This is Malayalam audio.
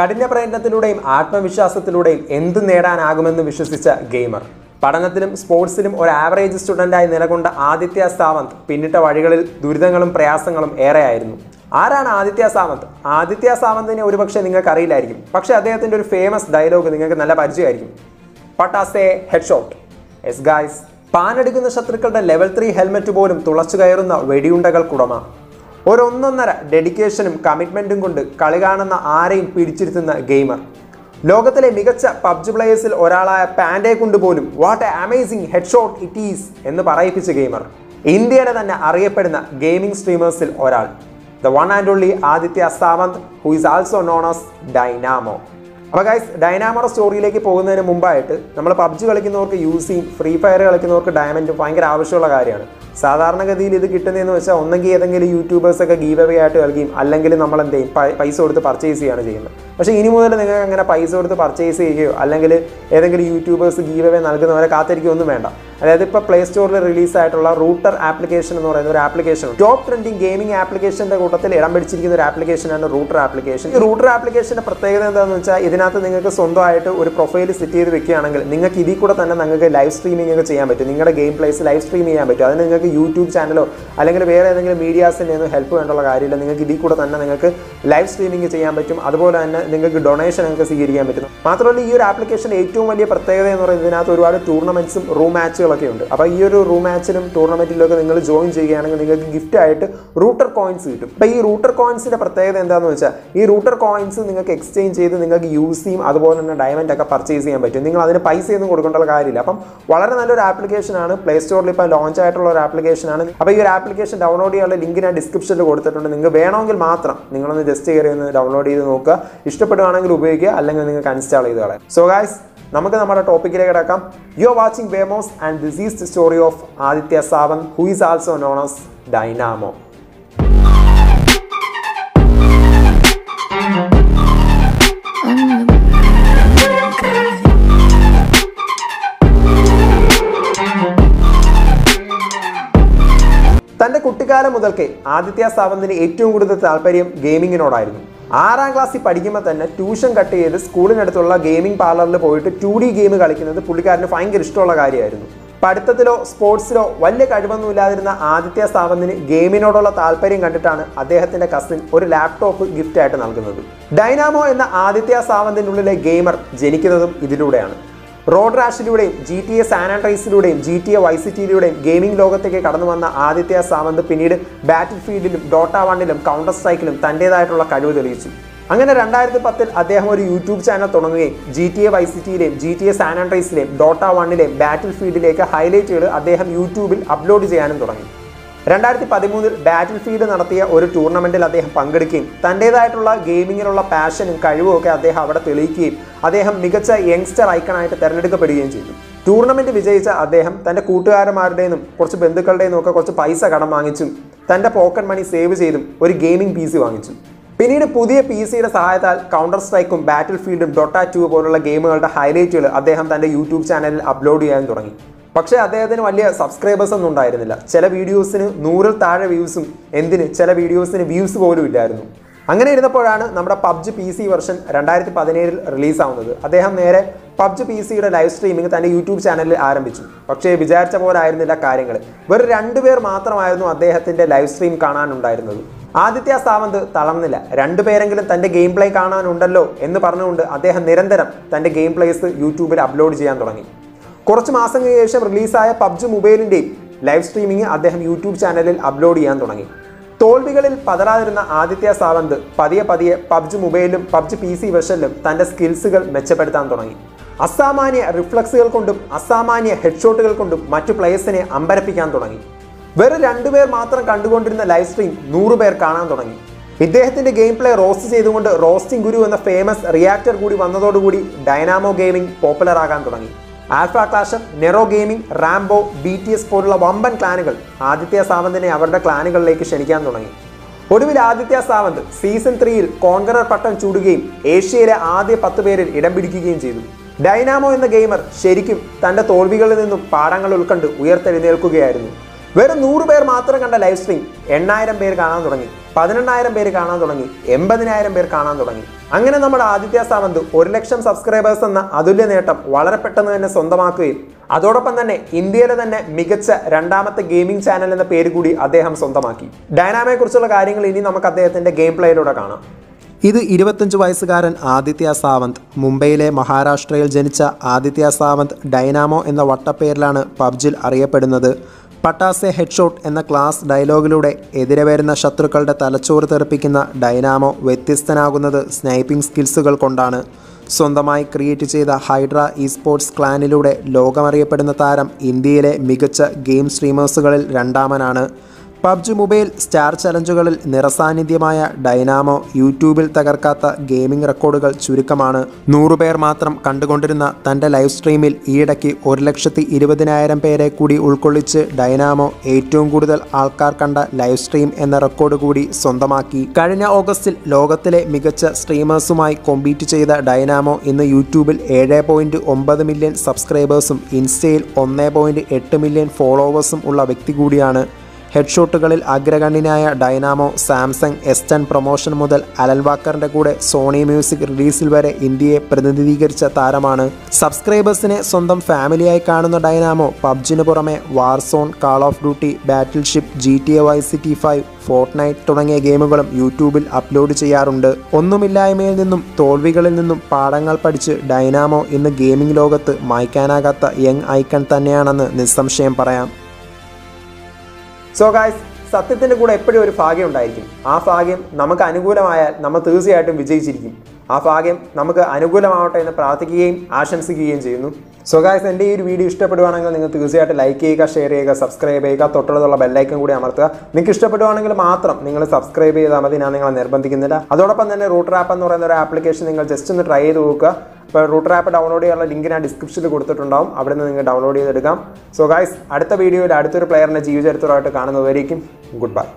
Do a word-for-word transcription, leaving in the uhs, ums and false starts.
കഠിന പ്രയത്നത്തിലൂടെയും ആത്മവിശ്വാസത്തിലൂടെയും എന്ത് നേടാനാകുമെന്ന് വിശ്വസിച്ച ഗെയിമർ. പഠനത്തിലും സ്പോർട്സിലും ഒരു ആവറേജ് സ്റ്റുഡൻ്റായി നിലകൊണ്ട ആദിത്യ സാവന്ത് പിന്നിട്ട വഴികളിൽ ദുരിതങ്ങളും പ്രയാസങ്ങളും ഏറെയായിരുന്നു. ആരാണ് ആദിത്യ സാവന്ത്? ആദിത്യ സാവന്തിനെ ഒരുപക്ഷെ നിങ്ങൾക്ക് അറിയില്ലായിരിക്കും, പക്ഷേ അദ്ദേഹത്തിൻ്റെ ഒരു ഫേമസ് ഡയലോഗ് നിങ്ങൾക്ക് നല്ല പരിചയമായിരിക്കും. പട്ടാസേ ഹെഡ് ഷോട്ട്. എസ് ഗായ്സ്, പാനടിക്കുന്ന ശത്രുക്കളുടെ ലെവൽ ത്രീ ഹെൽമെറ്റ് പോലും തുളച്ചു കയറുന്ന വെടിയുണ്ടകൾക്കുടമ. ഒരൊന്നൊന്നര ഡെഡിക്കേഷനും കമ്മിറ്റ്മെൻറ്റും കൊണ്ട് കളി കാണുന്ന ആരെയും പിടിച്ചിരുത്തുന്ന ഗെയിമർ. ലോകത്തിലെ മികച്ച പബ്ജി പ്ലേയേഴ്സിൽ ഒരാളായ പാൻഡെ കൊണ്ട് പോലും what a amazing head shot it is എന്ന് പറയിപ്പിച്ച ഗെയിമർ. ഇന്ത്യയിലെ തന്നെ അറിയപ്പെടുന്ന ഗെയിമിംഗ് സ്ട്രീമേഴ്സിൽ ഒരാൾ, the one and only Aditya Sawant, who is also known as Dynamo. അപ്പോൾ ഗൈസ്, ഡൈനാമോ സ്റ്റോറിയിലേക്ക് പോകുന്നതിന് മുമ്പായിട്ട്, നമ്മൾ പബ്ജി കളിക്കുന്നവർക്ക് യൂസിയും ഫ്രീ ഫയർ കളിക്കുന്നവർക്ക് ഡയമണ്ടും ഭയങ്കര ആവശ്യമുള്ള കാര്യമാണ്. സാധാരണഗതിയിൽ ഇത് കിട്ടുന്നതെന്ന് വെച്ചാൽ ഒന്നെങ്കിൽ ഏതെങ്കിലും യൂട്യൂബേഴ്സൊക്കെ ഗീവ് അവേ ആയിട്ട് കളിക്കുകയും അല്ലെങ്കിൽ നമ്മളെന്ത് ചെയ്യും, പൈസ കൊടുത്ത് പർച്ചേസ് ചെയ്യുകയാണ് ചെയ്യുന്നത്. പക്ഷേ ഇനി മുതൽ നിങ്ങൾക്ക് അങ്ങനെ പൈസ കൊടുത്ത് പർച്ചേസ് ചെയ്യുകയോ അല്ലെങ്കിൽ ഏതെങ്കിലും യൂട്യൂബേഴ്സ് ഗീവ് അവേ നൽകുന്നവരെ കാത്തിരിക്കുകയൊന്നും വേണ്ട. അതായത് ഇപ്പോൾ പ്ലേ സ്റ്റോറിൽ റിലീസായിട്ടുള്ള റൂട്ടർ ആപ്ലിക്കേഷൻ എന്ന് പറയുന്ന ഒരു ആപ്ലിക്കേഷൻ, ടോപ്പ് ട്രെൻഡിങ് ഗെയിമിംഗ് ആപ്ലിക്കേഷൻ്റെ കൂട്ടത്തിൽ ഇടം പിടിച്ചിരിക്കുന്ന ഒരു ആപ്ലിക്കേഷനാണ് റൂട്ടർ ആപ്ലിക്കേഷൻ. ഈ റൂട്ടർ ആപ്ലിക്കേഷൻ്റെ പ്രത്യേകത എന്താണെന്ന് വെച്ചാൽ, ഇതിനകത്ത് നിങ്ങൾക്ക് സ്വന്തമായിട്ട് ഒരു പ്രൊഫൈൽ സെറ്റ് ചെയ്ത് വെക്കുകയാണെങ്കിൽ നിങ്ങൾക്ക് ഇതിൽ കൂടെ തന്നെ നിങ്ങൾക്ക് ലൈവ് സ്ട്രീമിംഗ് ഒക്കെ ചെയ്യാൻ പറ്റും. നിങ്ങളുടെ ഗെയിം പ്ലേസ് ലൈവ് സ്ട്രീം ചെയ്യാൻ പറ്റും. അതിന് നിങ്ങൾക്ക് യൂട്യൂബ് ചാനലോ അല്ലെങ്കിൽ വേറെ ഏതെങ്കിലും മീഡിയാസിൻ്റെ ഒന്നും ഹെൽപ്പ് വേണ്ടുള്ള കാര്യമില്ല. നിങ്ങൾക്ക് ഇതിൽ കൂടെ തന്നെ നിങ്ങൾക്ക് ലൈവ് സ്ട്രീമിംഗ് ചെയ്യാൻ പറ്റും. അതുപോലെ തന്നെ നിങ്ങൾക്ക് ഡൊണേഷൻ നിങ്ങൾക്ക് സ്വീകരിക്കാൻ പറ്റും. മാത്രമല്ല ഈ ഒരു ആപ്ലിക്കേഷൻ്റെ ഏറ്റവും വലിയ പ്രത്യേകത എന്ന് പറയുന്നത്, ഇതിനകത്ത് ഒരുപാട് ടൂർണമെൻറ്റ്സും റൂം മാച്ചുകൾ ൊക്കെയുണ്ട് അപ്പോൾ ഈ ഒരു റൂം മാച്ചിലും ടൂർണമെൻറ്റിലൊക്കെ നിങ്ങൾ ജോയിൻ ചെയ്യുകയാണെങ്കിൽ നിങ്ങൾക്ക് ഗിഫ്റ്റ് ആയിട്ട് റൂട്ടർ കോയിൻസ് കിട്ടും. അപ്പോൾ ഈ റൂട്ടർ കോയിൻസിൻ്റെ പ്രത്യേകത എന്താണെന്ന് വെച്ചാൽ, ഈ റൂട്ടർ കോയിൻസ് നിങ്ങൾക്ക് എക്സ്ചേഞ്ച് ചെയ്ത് നിങ്ങൾക്ക് യൂസ് ചെയ്യും. അതുപോലെ തന്നെ ഡയമണ്ട് ഒക്കെ പർച്ചേസ് ചെയ്യാൻ പറ്റും. നിങ്ങൾ അതിന് പൈസയൊന്നും കൊടുക്കേണ്ട കാര്യമില്ല. അപ്പം വളരെ നല്ലൊരു ആപ്ലിക്കേഷനാണ്. പ്ലേ സ്റ്റോറിൽ ഇപ്പോൾ ലോഞ്ച് ആയിട്ടുള്ള ഒരു ആപ്ലിക്കേഷനാണ്. അപ്പോൾ ഈ ഒരു ആപ്ലിക്കേഷൻ ഡൗൺലോഡ് ചെയ്യാനുള്ള ലിങ്ക് ഞാൻ ഡിസ്ക്രിപ്ഷനിൽ കൊടുത്തിട്ടുണ്ട്. നിങ്ങൾക്ക് വേണമെങ്കിൽ മാത്രം നിങ്ങളൊന്ന് ജസ്റ്റ് കയറി ഒന്ന് ഡൗൺലോഡ് ചെയ്ത് നോക്കുക. ഇഷ്ടപ്പെടുകയാണെങ്കിൽ ഉപയോഗിക്കുക, അല്ലെങ്കിൽ നിങ്ങൾക്ക് അൺസ്റ്റാൾ ചെയ്ത് കളയാം. സോ ഗൈസ്, നമുക്ക് നമ്മുടെ ടോപ്പിക്കിലേക്ക് കിടക്കാം. You are watching വേമോസ് and this is the story of Aditya Sawant, who is also known as Dynamo. തൻ്റെ കുട്ടിക്കാലം മുതൽക്കേ ആദിത്യ സാവന്തിന് ഏറ്റവും കൂടുതൽ താല്പര്യം ഗെയിമിങ്ങിനോടായിരുന്നു. ആറാം ക്ലാസ്സിൽ പഠിക്കുമ്പോൾ തന്നെ ട്യൂഷൻ കട്ട് ചെയ്ത് സ്കൂളിനടുത്തുള്ള ഗെയിമിംഗ് പാർലറിൽ പോയിട്ട് ടു ഡി ഗെയിം കളിക്കുന്നത് പുള്ളിക്കാരന് ഭയങ്കര ഇഷ്ടമുള്ള കാര്യമായിരുന്നു. പഠിത്തത്തിലോ സ്പോർട്സിലോ വലിയ കഴിവൊന്നും ഇല്ലാതിരുന്ന ആദിത്യ സാവന്തിന് ഗെയിമിനോടുള്ള താല്പര്യം കണ്ടിട്ടാണ് അദ്ദേഹത്തിൻ്റെ കസിൻ ഒരു ലാപ്ടോപ്പ് ഗിഫ്റ്റായിട്ട് നൽകുന്നത്. ഡൈനാമോ എന്ന ആദിത്യ സാവന്തിനുള്ളിലെ ഗെയിമർ ജനിക്കുന്നതും ഇതിലൂടെയാണ്. റോഡ് റാഷിലൂടെയും ജി ടി എ സാൻ ആൻഡ്രീസിലൂടെയും ജി ടി എ വൈസ് സിറ്റിയിലൂടെയും ഗെയിമിംഗ് ലോകത്തേക്ക് കടന്നു വന്ന ആദിത്യ സാവന്ത് പിന്നീട് ബാറ്റിൽ ഫീൽഡിലും ഡോട്ട വണ്ണിലും കൗണ്ടർ സ്ട്രൈക്കിലും തൻ്റേതായിട്ടുള്ള കഴിവ് തെളിയിച്ചു. അങ്ങനെ രണ്ടായിരത്തി പത്തിൽ അദ്ദേഹം ഒരു യൂട്യൂബ് ചാനൽ തുടങ്ങുകയും ജി ടി എ വൈസ് സിറ്റിയിലെയും ജി ടി എ സാൻ ആൻഡ്രീസിലെയും ഡോട്ട വണ്ണിലെയും ബാറ്റിൽ ഫീൽഡിലേക്ക് ഹൈലൈറ്റുകൾ അദ്ദേഹം യൂട്യൂബിൽ അപ്ലോഡ് ചെയ്യാനും തുടങ്ങി. രണ്ടായിരത്തി പതിമൂന്നിൽ ബാറ്റിൽ ഫീൽഡ് നടത്തിയ ഒരു ടൂർണമെൻറ്റിൽ അദ്ദേഹം പങ്കെടുക്കുകയും തൻ്റേതായിട്ടുള്ള ഗെയിമിങ്ങിനുള്ള പാഷനും കഴിവും ഒക്കെ അദ്ദേഹം അവിടെ തെളിയിക്കുകയും അദ്ദേഹം മികച്ച യങ്സ്റ്റർ ഐക്കണായിട്ട് തിരഞ്ഞെടുക്കപ്പെടുകയും ചെയ്തു. ടൂർണമെൻറ്റ് വിജയിച്ച അദ്ദേഹം തൻ്റെ കൂട്ടുകാരന്മാരുടെയും കുറച്ച് ബന്ധുക്കളുടെയും ഒക്കെ കുറച്ച് പൈസ കടം വാങ്ങിച്ചും തൻ്റെ പോക്കറ്റ് മണി സേവ് ചെയ്തും ഒരു ഗെയിമിംഗ് പി സി വാങ്ങിച്ചു. പിന്നീട് പുതിയ പി സിയുടെ സഹായത്താൽ കൗണ്ടർ സ്ട്രൈക്കും ബാറ്റിൽ ഫീൽഡും ഡൊട്ട ടു പോലുള്ള ഗെയിമുകളുടെ ഹൈലൈറ്റുകൾ അദ്ദേഹം തൻ്റെ യൂട്യൂബ് ചാനലിൽ അപ്ലോഡ് ചെയ്യാൻ തുടങ്ങി. പക്ഷേ അദ്ദേഹത്തിന് വലിയ സബ്സ്ക്രൈബേഴ്സ് ഒന്നും ഉണ്ടായിരുന്നില്ല. ചില വീഡിയോസിന് നൂറിൽ താഴെ വ്യൂസും എന്തിന് ചില വീഡിയോസിന് വ്യൂസ് പോലും ഇല്ലായിരുന്നു. അങ്ങനെ ഇരുന്നപ്പോഴാണ് നമ്മുടെ പബ്ജി പി സി വെർഷൻ രണ്ടായിരത്തി പതിനേഴിൽ റിലീസാവുന്നത്. അദ്ദേഹം നേരെ പബ്ജി പി സിയുടെ ലൈവ് സ്ട്രീമിംഗ് തൻ്റെ യൂട്യൂബ് ചാനലിൽ ആരംഭിച്ചു. പക്ഷേ വിചാരിച്ച പോലെ ആയിരുന്നില്ല കാര്യങ്ങൾ. വെറും രണ്ടുപേർ മാത്രമായിരുന്നു അദ്ദേഹത്തിൻ്റെ ലൈവ് സ്ട്രീം കാണാനുണ്ടായിരുന്നത്. ആദിത്യ സാവന്ത് തളർന്നില്ല. രണ്ടുപേരെങ്കിലും തൻ്റെ ഗെയിം പ്ലേ കാണാനുണ്ടല്ലോ എന്ന് പറഞ്ഞുകൊണ്ട് അദ്ദേഹം നിരന്തരം തൻ്റെ ഗെയിം പ്ലേസ് യൂട്യൂബിൽ അപ്ലോഡ് ചെയ്യാൻ തുടങ്ങി. കുറച്ച് മാസങ്ങൾക്ക് ശേഷം റിലീസായ പബ്ജി മൊബൈലിൻ്റെയും ലൈവ് സ്ട്രീമിംഗ് അദ്ദേഹം യൂട്യൂബ് ചാനലിൽ അപ്ലോഡ് ചെയ്യാൻ തുടങ്ങി. തോൽവികളിൽ പതരാതിരുന്ന ആദിത്യ സാവന്ത് പതിയെ പതിയെ പബ്ജി മൊബൈലിലും പബ്ജി പി സി വെർഷനിലും തൻ്റെ സ്കിൽസുകൾ മെച്ചപ്പെടുത്താൻ തുടങ്ങി. അസാമാന്യ റിഫ്ലക്സുകൾ കൊണ്ടും അസാമാന്യ ഹെഡ്ഷോട്ടുകൾ കൊണ്ടും മറ്റു പ്ലേയേഴ്സിനെ അമ്പരപ്പിക്കാൻ തുടങ്ങി. വെറും രണ്ടുപേർ മാത്രം കണ്ടുകൊണ്ടിരുന്ന ലൈവ് സ്ട്രീം നൂറ് പേർ കാണാൻ തുടങ്ങി. ഇദ്ദേഹത്തിൻ്റെ ഗെയിം പ്ലേ റോസ്റ്റ് ചെയ്തുകൊണ്ട് റോസ്റ്റിംഗ് ഗുരു എന്ന ഫേമസ് റിയാക്ടർ കൂടി വന്നതോടുകൂടി ഡൈനാമോ ഗെയിമിംഗ് പോപ്പുലറാകാൻ തുടങ്ങി. Alpha Clash, Nero gaming, Rambo, B T S പോലുള്ള വമ്പൻ ക്ലാനുകൾ ആദിത്യ സാവന്തിനെ അവരുടെ ക്ലാനുകളിലേക്ക് ക്ഷണിക്കാൻ തുടങ്ങി. ഒടുവിൽ ആദിത്യ സാവന്ത് സീസൺ ത്രീയിൽ കോൺഗറർ പട്ടം ചൂടുകയും ഏഷ്യയിലെ ആദ്യ പത്ത് പേരിൽ ഇടം പിടിക്കുകയും ചെയ്തു. ഡൈനാമോ എന്ന ഗെയിമർ ശരിക്കും തൻ്റെ തോൽവികളിൽ നിന്നും പാഠങ്ങൾ ഉൾക്കൊണ്ട് ഉയർത്തെഴുന്നേൽക്കുകയായിരുന്നു. വെറും നൂറ് പേർ മാത്രം കണ്ട ലൈവ് സ്ട്രീം എണ്ണായിരം പേർ കാണാൻ തുടങ്ങി. പതിനെണ്ണായിരം പേര് കാണാൻ തുടങ്ങി, എൺപതിനായിരം പേർ കാണാൻ തുടങ്ങി. അങ്ങനെ നമ്മുടെ ആദിത്യ സാവന്ത് ഒരു ലക്ഷം സബ്സ്ക്രൈബേഴ്സ് എന്ന അതുല്യ നേട്ടം വളരെ പെട്ടെന്ന് തന്നെ സ്വന്തമാക്കുകയും അതോടൊപ്പം തന്നെ ഇന്ത്യയിലെ തന്നെ മികച്ച രണ്ടാമത്തെ ഗെയിമിംഗ് ചാനൽ എന്ന പേര് കൂടി അദ്ദേഹം സ്വന്തമാക്കി. ഡൈനാമയെക്കുറിച്ചുള്ള കാര്യങ്ങൾ ഇനി നമുക്ക് അദ്ദേഹത്തിൻ്റെ ഗെയിം പ്ലേയിലൂടെ കാണാം. ഇത് ഇരുപത്തഞ്ച് വയസ്സുകാരൻ ആദിത്യ സാവന്ത്. മുംബൈയിലെ മഹാരാഷ്ട്രയിൽ ജനിച്ച ആദിത്യ സാവന്ത് ഡൈനാമോ എന്ന വട്ടപ്പേരിലാണ് പബ്ജിൽ അറിയപ്പെടുന്നത്. പട്ടാസെ ഹെഡ്ഷോട്ട് എന്ന ക്ലാസ് ഡയലോഗിലൂടെ എതിരെ വരുന്ന ശത്രുക്കളുടെ തലച്ചോറ് തെറിപ്പിക്കുന്ന ഡൈനാമോ വ്യത്യസ്തനാകുന്നത് സ്നൈപ്പിംഗ് സ്കിൽസുകൾ കൊണ്ടാണ്. സ്വന്തമായി ക്രിയേറ്റ് ചെയ്ത ഹൈഡ്ര ഈസ്പോർട്സ് ക്ലാനിലൂടെ ലോകമറിയപ്പെടുന്ന താരം ഇന്ത്യയിലെ മികച്ച ഗെയിം സ്ട്രീമേഴ്സുകളിൽ രണ്ടാമനാണ്. പബ്ജി മൊബൈൽ സ്റ്റാർ ചലഞ്ചുകളിൽ നിറസാന്നിധ്യമായ ഡൈനാമോ യൂട്യൂബിൽ തകർക്കാത്ത ഗെയിമിംഗ് റെക്കോർഡുകൾ ചുരുക്കമാണ്. നൂറുപേർ മാത്രം കണ്ടുകൊണ്ടിരുന്ന തൻ്റെ ലൈവ് സ്ട്രീമിൽ ഈയിടയ്ക്ക് ഒരു ലക്ഷത്തി ഇരുപതിനായിരം പേരെ കൂടി ഉൾക്കൊള്ളിച്ച് ഡൈനാമോ ഏറ്റവും കൂടുതൽ ആൾക്കാർ കണ്ട ലൈവ് സ്ട്രീം എന്ന റെക്കോർഡ് കൂടി സ്വന്തമാക്കി. കഴിഞ്ഞ ഓഗസ്റ്റിൽ ലോകത്തിലെ മികച്ച സ്ട്രീമേഴ്സുമായി കോമ്പീറ്റ് ചെയ്ത ഡൈനാമോ ഇന്ന് യൂട്യൂബിൽ ഏഴ് പോയിൻറ്റ് ഒമ്പത് മില്യൺ സബ്സ്ക്രൈബേഴ്സും ഇൻസ്റ്റയിൽ ഒന്ന് പോയിൻറ്റ് എട്ട് മില്യൺ ഫോളോവേഴ്സും ഉള്ള വ്യക്തി കൂടിയാണ്. ഹെഡ്ഷോട്ടുകളിൽ അഗ്രഗണ്യനായ Dynamo Samsung S ten promotion മുതൽ അലൻ വാക്കറിൻ്റെ കൂടെ സോണി മ്യൂസിക് റിലീസിൽ വരെ ഇന്ത്യയെ പ്രതിനിധീകരിച്ച താരമാണ്. സബ്സ്ക്രൈബേഴ്സിനെ സ്വന്തം ഫാമിലിയായി കാണുന്ന ഡൈനാമോ പബ്ജിന് പുറമെ Warzone, Call of Duty, Battleship, G T A Vice City five, Fortnite തുടങ്ങിയ ഗെയിമുകളും യൂട്യൂബിൽ അപ്ലോഡ് ചെയ്യാറുണ്ട്. ഒന്നുമില്ലായ്മയിൽ നിന്നും തോൽവികളിൽ നിന്നും പാഠങ്ങൾ പഠിച്ച് ഡൈനാമോ ഇന്ന് ഗെയിമിംഗ് ലോകത്ത് മായ്ക്കാനാകാത്ത യങ് ഐക്കൺ തന്നെയാണെന്ന് നിസ്സംശയം പറയാം. സോ ഗായ്സ്, സത്യത്തിൻ്റെ കൂടെ എപ്പോഴും ഒരു ഭാഗ്യം ഉണ്ടായിരിക്കും. ആ ഭാഗ്യം നമുക്ക് അനുകൂലമായാൽ നമ്മൾ തീർച്ചയായിട്ടും വിജയിച്ചിരിക്കും. ആ ഭാഗ്യം നമുക്ക് അനുകൂലമാവട്ടെ എന്ന് പ്രാർത്ഥിക്കുകയും ആശംസിക്കുകയും ചെയ്യുന്നു. സോ ഗായ്സ്, എൻ്റെ ഈ ഒരു വീഡിയോ ഇഷ്ടപ്പെടുവാണെങ്കിൽ നിങ്ങൾ തീർച്ചയായിട്ടും ലൈക്ക് ചെയ്യുക, ഷെയർ ചെയ്യുക, സബ്സ്ക്രൈബ് ചെയ്യുക, തൊട്ടുള്ള ബെല്ലൈക്കൻ കൂടി അമർത്തുക. നിങ്ങൾക്ക് ഇഷ്ടപ്പെടുവാണെങ്കിൽ മാത്രം നിങ്ങൾ സബ്സ്ക്രൈബ് ചെയ്താൽ മതി, ഞാൻ നിങ്ങളെ നിർബന്ധിക്കുന്നില്ല. അതോടൊപ്പം തന്നെ റൂട്ടർ ആപ്പ് എന്ന് പറയുന്ന ഒരു ആപ്ലിക്കേഷൻ നിങ്ങൾ ജസ്റ്റ് ഒന്ന് ട്രൈ ചെയ്ത് നോക്കുക. ഇപ്പോൾ റൂട്ടർ ആപ്പ് ഡൗൺലോഡ് ചെയ്യാനുള്ള ലിങ്ക് ഞാൻ ഡിസ്ക്രിപ്ഷനിൽ കൊടുത്തിട്ടുണ്ടാവും, അവിടെ നിന്ന് നിങ്ങൾ ഡൗൺലോഡ് ചെയ്തെടുക്കാം. സോ ഗായ്സ്, അടുത്ത വീഡിയോയിൽ അടുത്തൊരു പ്ലെയറിൻ്റെ ജീവചരിത്രമായിട്ട് കാണുന്നതായിരിക്കും. Good by.